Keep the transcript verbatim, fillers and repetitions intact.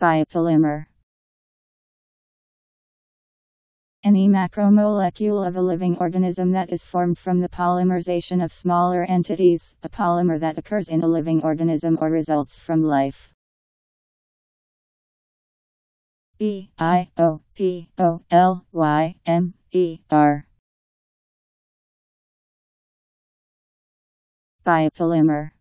Biopolymer. Any macromolecule of a living organism that is formed from the polymerization of smaller entities, a polymer that occurs in a living organism or results from life. B I O P O L Y M E R. Biopolymer.